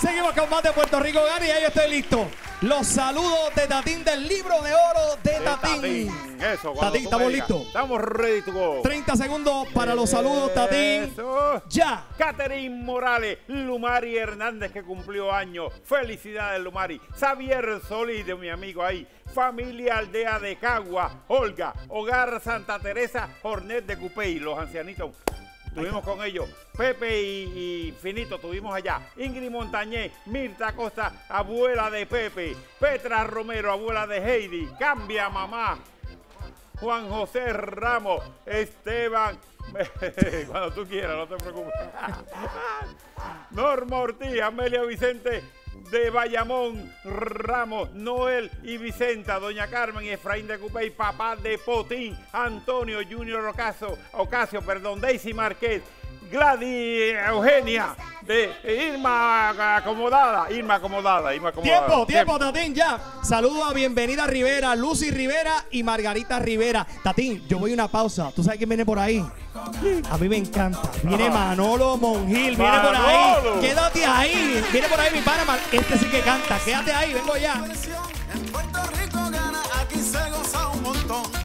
Seguimos con más de Puerto Rico, Gary, y ahí estoy listo. Los saludos de Tatín del libro de oro de Tatín. Eso, Tatín, ¿estamos listos? Estamos ready to go. 30 segundos para los saludos, Tatín. Eso. Ya. Caterin Morales, Lumari Hernández, que cumplió años. Felicidades, Lumari. Xavier Solís, de mi amigo ahí. Familia Aldea de Cagua, Olga, Hogar Santa Teresa, Hornet de Cupey, los ancianitos. Estuvimos con ellos, Pepe y Finito, estuvimos allá. Ingrid Montañé, Mirta Costa, abuela de Pepe. Petra Romero, abuela de Heidi. Cambia mamá. Juan José Ramos, Esteban, cuando tú quieras, no te preocupes. Norma Ortiz, Amelia Vicente de Bayamón, Ramos, Noel y Vicenta, Doña Carmen y Efraín de Cupey, papá de Potín, Antonio Junior Ocasio, Daisy Marquet, Gladys, Eugenia, de Irma Acomodada. Tiempo, Tatín, ya. Saludo a Bienvenida Rivera, Lucy Rivera y Margarita Rivera. Tatín, yo voy a una pausa. ¿Tú sabes quién viene por ahí? A mí me encanta. Viene Manolo Monjil, viene por ahí. Quédate ahí. Viene por ahí mi pana. Este sí que canta. Quédate ahí, vengo ya. En Puerto Rico gana, aquí se goza un montón.